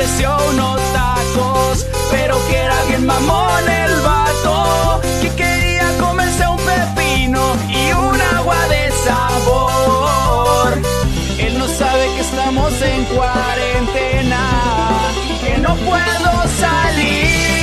ofreció unos tacos, pero que era bien mamón el vato, que quería comerse un pepino y un agua de sabor. Él no sabe que estamos en cuarentena, que no puedo salir.